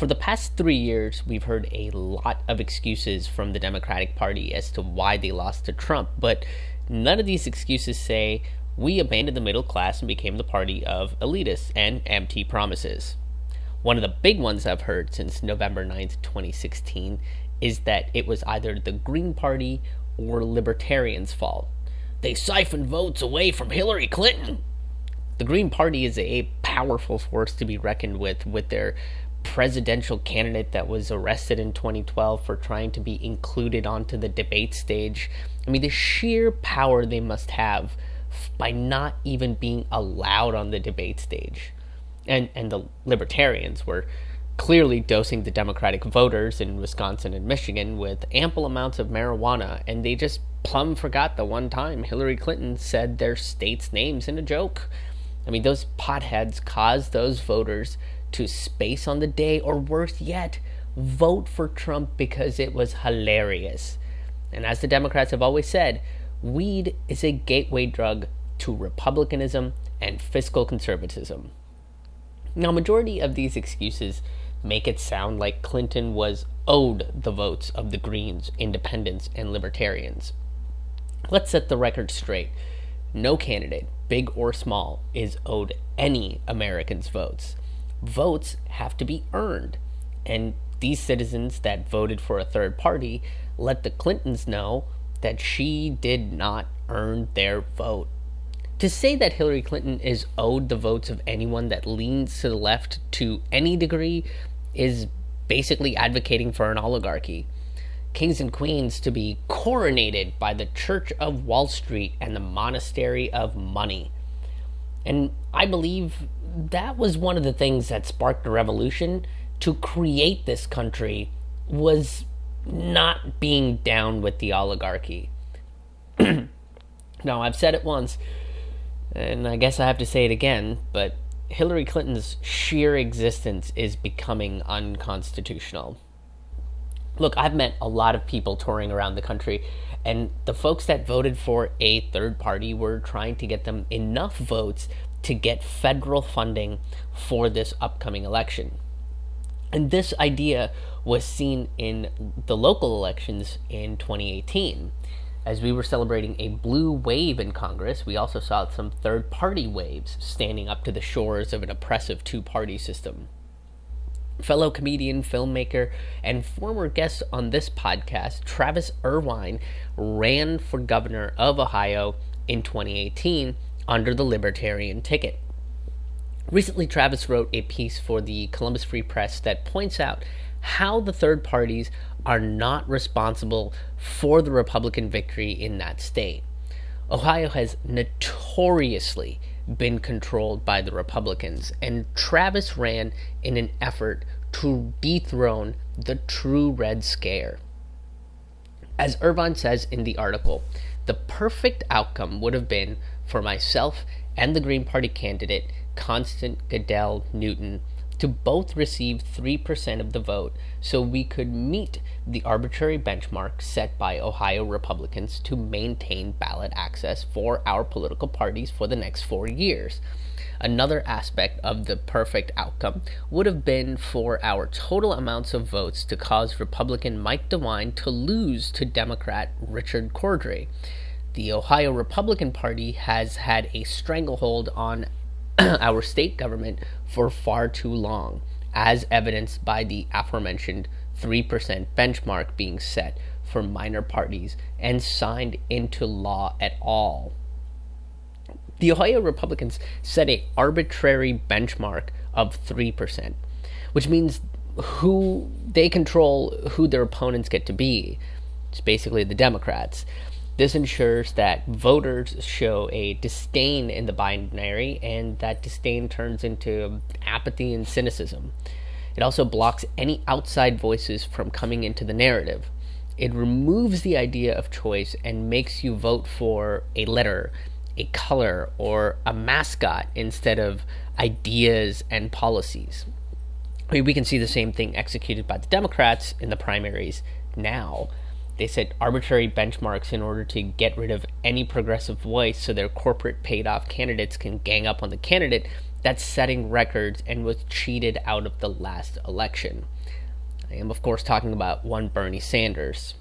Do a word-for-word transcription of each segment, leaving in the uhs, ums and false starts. For the past three years, we've heard a lot of excuses from the Democratic Party as to why they lost to Trump, but none of these excuses say, we abandoned the middle class and became the party of elitists and empty promises. One of the big ones I've heard since November ninth, twenty sixteen, is that it was either the Green Party or Libertarians' fault. They siphoned votes away from Hillary Clinton. The Green Party is a powerful force to be reckoned with, with their presidential candidate that was arrested in twenty twelve for trying to be included onto the debate stage. I mean, the sheer power they must have by not even being allowed on the debate stage. And and the Libertarians were clearly dosing the Democratic voters in Wisconsin and Michigan with ample amounts of marijuana, and they just plumb forgot the one time Hillary Clinton said their state's names in a joke. I mean, those potheads caused those voters to space on the day, or worse yet, vote for Trump because it was hilarious. And as the Democrats have always said, weed is a gateway drug to republicanism and fiscal conservatism. Now, majority of these excuses make it sound like Clinton was owed the votes of the Greens, Independents, and Libertarians. Let's set the record straight. No candidate, big or small, is owed any Americans' votes. Votes have to be earned, and these citizens that voted for a third party let the Clintons know that she did not earn their vote. To say that Hillary Clinton is owed the votes of anyone that leans to the left to any degree is basically advocating for an oligarchy. Kings and queens to be coronated by the Church of Wall Street and the Monastery of Money. And I believe that was one of the things that sparked the revolution to create this country, was not being down with the oligarchy. Now, I've said it once, and I guess I have to say it again, but Hillary Clinton's sheer existence is becoming unconstitutional. Look, I've met a lot of people touring around the country, and the folks that voted for a third party were trying to get them enough votes to get federal funding for this upcoming election. And this idea was seen in the local elections in twenty eighteen. As we were celebrating a blue wave in Congress, we also saw some third-party waves standing up to the shores of an oppressive two-party system. Fellow comedian, filmmaker, and former guest on this podcast, Travis Irvine, ran for governor of Ohio in twenty eighteen under the Libertarian ticket. Recently, Travis wrote a piece for the Columbus Free Press that points out how the third parties are not responsible for the Republican victory in that state. Ohio has notoriously been controlled by the Republicans, and Travis ran in an effort to dethrone the true Red Scare. As Irvine says in the article, the perfect outcome would have been for myself and the Green Party candidate, Constance Gadell-Newton, to both receive three percent of the vote so we could meet the arbitrary benchmark set by Ohio Republicans to maintain ballot access for our political parties for the next four years. Another aspect of the perfect outcome would have been for our total amounts of votes to cause Republican Mike DeWine to lose to Democrat Richard Cordray. The Ohio Republican Party has had a stranglehold on our state government for far too long, as evidenced by the aforementioned three percent benchmark being set for minor parties and signed into law at all. The Ohio Republicans set an arbitrary benchmark of three percent, which means who they control, who their opponents get to be. It's basically the Democrats. This ensures that voters show a disdain in the binary, and that disdain turns into apathy and cynicism. It also blocks any outside voices from coming into the narrative. It removes the idea of choice and makes you vote for a letter, a color, or a mascot instead of ideas and policies. I mean, we can see the same thing executed by the Democrats in the primaries now. They set arbitrary benchmarks in order to get rid of any progressive voice so their corporate paid-off candidates can gang up on the candidate that's setting records and was cheated out of the last election. I am, of course, talking about one Bernie Sanders.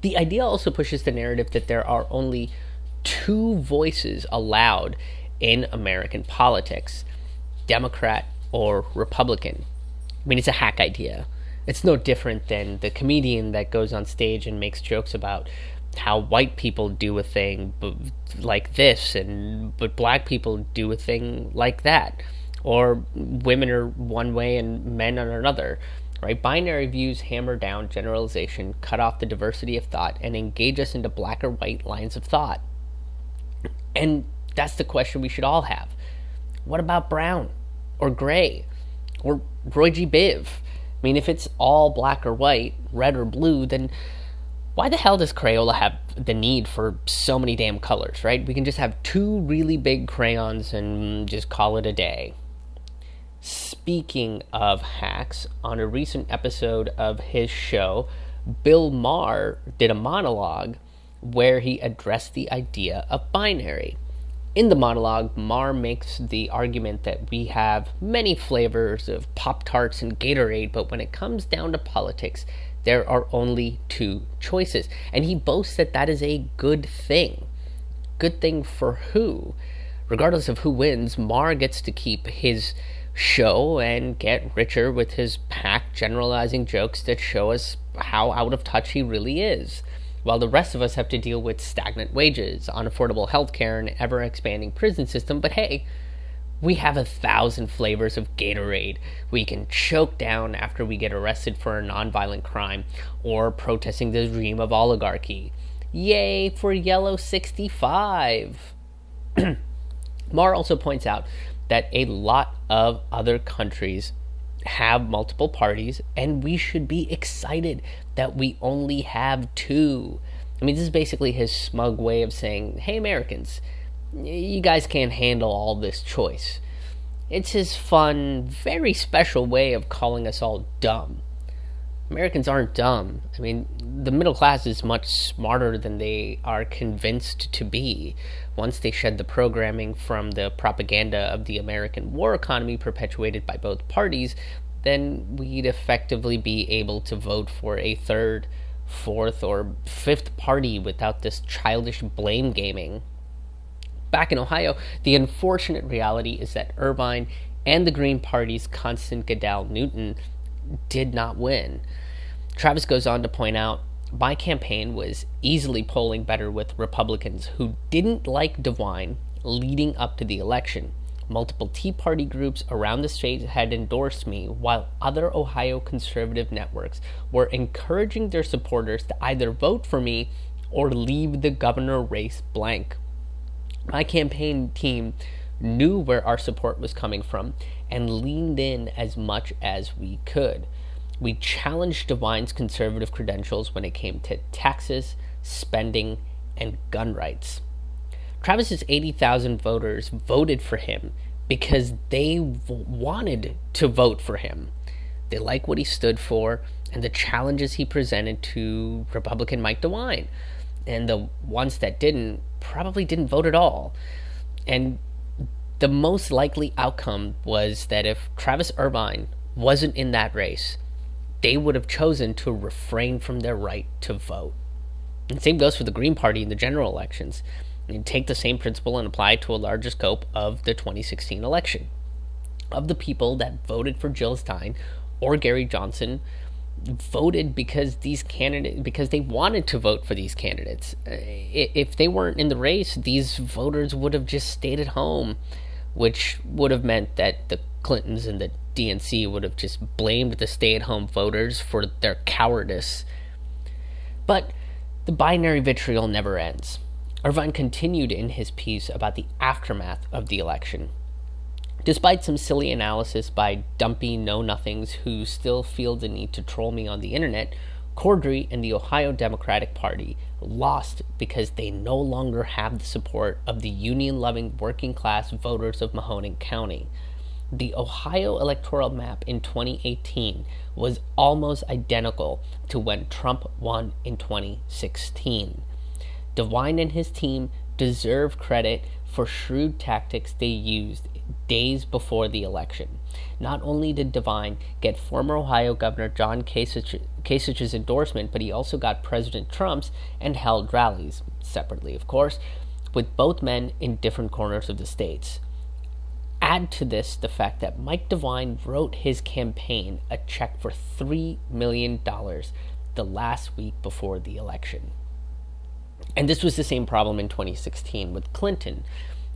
The idea also pushes the narrative that there are only two voices allowed in American politics, Democrat or Republican. I mean, it's a hack idea. It's no different than the comedian that goes on stage and makes jokes about how white people do a thing like this, and but black people do a thing like that, or women are one way and men are another, right? Binary views hammer down generalization, cut off the diversity of thought, and engage us into black or white lines of thought. And that's the question we should all have. What about brown or gray or Roy G. Biv? I mean, if it's all black or white, red or blue, then why the hell does Crayola have the need for so many damn colors, right? We can just have two really big crayons and just call it a day. Speaking of hacks, on a recent episode of his show, Bill Maher did a monologue where he addressed the idea of binary. In the monologue, Maher makes the argument that we have many flavors of Pop-Tarts and Gatorade, but when it comes down to politics, there are only two choices. And he boasts that that is a good thing. Good thing for who? Regardless of who wins, Maher gets to keep his show and get richer with his pack generalizing jokes that show us how out of touch he really is, while the rest of us have to deal with stagnant wages, unaffordable healthcare, and an ever-expanding prison system. But hey, we have a thousand flavors of Gatorade we can choke down after we get arrested for a nonviolent crime or protesting the regime of oligarchy. Yay for Yellow sixty-five! Maher also points out that a lot of other countries have multiple parties, and we should be excited that we only have two. I mean, this is basically his smug way of saying, hey, Americans, you guys can't handle all this choice. It's his fun, very special way of calling us all dumb. Americans aren't dumb. I mean, the middle class is much smarter than they are convinced to be once they shed the programming from the propaganda of the American war economy perpetuated by both parties. Then we'd effectively be able to vote for a third, fourth, or fifth party without this childish blame gaming. Back in Ohio, the unfortunate reality is that Irvine and the Green Party's Constance Gadell-Newton did not win. Travis goes on to point out, my campaign was easily polling better with Republicans who didn't like DeWine leading up to the election. Multiple Tea Party groups around the state had endorsed me, while other Ohio conservative networks were encouraging their supporters to either vote for me or leave the governor race blank. My campaign team knew where our support was coming from and leaned in as much as we could. We challenged DeWine's conservative credentials when it came to taxes, spending, and gun rights. Travis's eighty thousand voters voted for him because they v- wanted to vote for him. They liked what he stood for and the challenges he presented to Republican Mike DeWine. And the ones that didn't probably didn't vote at all. And the most likely outcome was that if Travis Irvine wasn't in that race, they would have chosen to refrain from their right to vote. And same goes for the Green Party in the general elections. And take the same principle and apply it to a larger scope of the twenty sixteen election. Of the people that voted for Jill Stein or Gary Johnson, voted because these candidates because they wanted to vote for these candidates. If they weren't in the race, these voters would have just stayed at home, which would have meant that the Clintons and the D N C would have just blamed the stay-at-home voters for their cowardice. But the binary vitriol never ends. Irvine continued in his piece about the aftermath of the election. Despite some silly analysis by dumpy know-nothings who still feel the need to troll me on the internet, Cordray and the Ohio Democratic Party lost because they no longer have the support of the union-loving working-class voters of Mahoning County. the Ohio electoral map in twenty eighteen was almost identical to when Trump won in twenty sixteen. DeWine and his team deserve credit for shrewd tactics they used days before the election. Not only did DeWine get former Ohio Governor John Kasich, Kasich's endorsement, but he also got President Trump's and held rallies, separately of course, with both men in different corners of the states. Add to this the fact that Mike DeWine wrote his campaign a check for three million dollars the last week before the election. And this was the same problem in twenty sixteen with Clinton.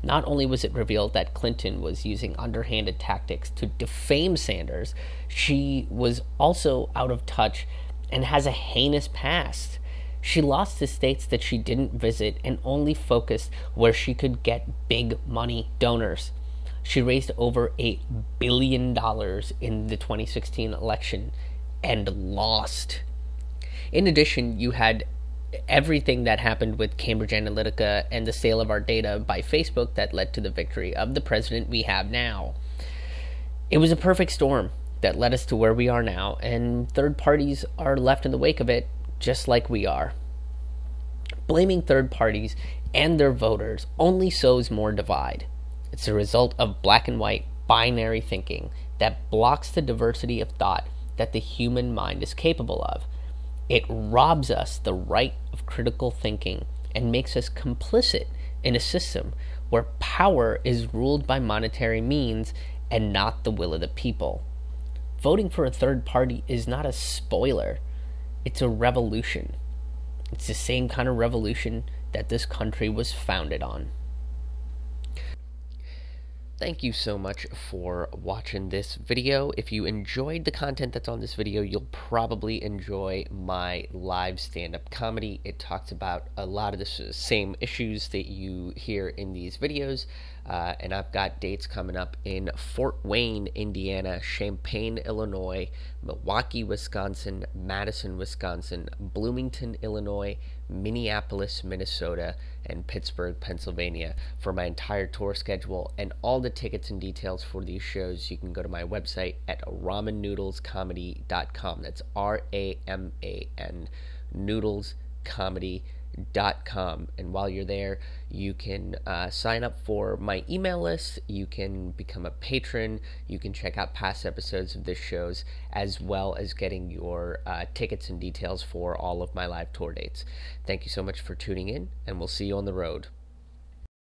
Not only was it revealed that Clinton was using underhanded tactics to defame Sanders, she was also out of touch and has a heinous past. She lost to states that she didn't visit and only focused where she could get big money donors. She raised over eight billion dollars in the twenty sixteen election and lost. In addition, you had everything that happened with Cambridge Analytica and the sale of our data by Facebook that led to the victory of the president we have now. It was a perfect storm that led us to where we are now, and third parties are left in the wake of it, just like we are. Blaming third parties and their voters only sows more divide. It's a result of black and white binary thinking that blocks the diversity of thought that the human mind is capable of. It robs us the right of critical thinking and makes us complicit in a system where power is ruled by monetary means and not the will of the people. Voting for a third party is not a spoiler. It's a revolution. It's the same kind of revolution that this country was founded on. Thank you so much for watching this video. If you enjoyed the content that's on this video, you'll probably enjoy my live stand-up comedy. It talks about a lot of the same issues that you hear in these videos. Uh, and I've got dates coming up in Fort Wayne, Indiana, Champaign, Illinois, Milwaukee, Wisconsin, Madison, Wisconsin, Bloomington, Illinois, Minneapolis, Minnesota, and Pittsburgh, Pennsylvania. For my entire tour schedule and all the tickets and details for these shows, you can go to my website at ramen noodles comedy dot com. That's R A M A N, noodles, comedy, dot com. And while you're there, you can uh, sign up for my email list, you can become a patron, you can check out past episodes of this shows, as well as getting your uh, tickets and details for all of my live tour dates. Thank you so much for tuning in, and we'll see you on the road.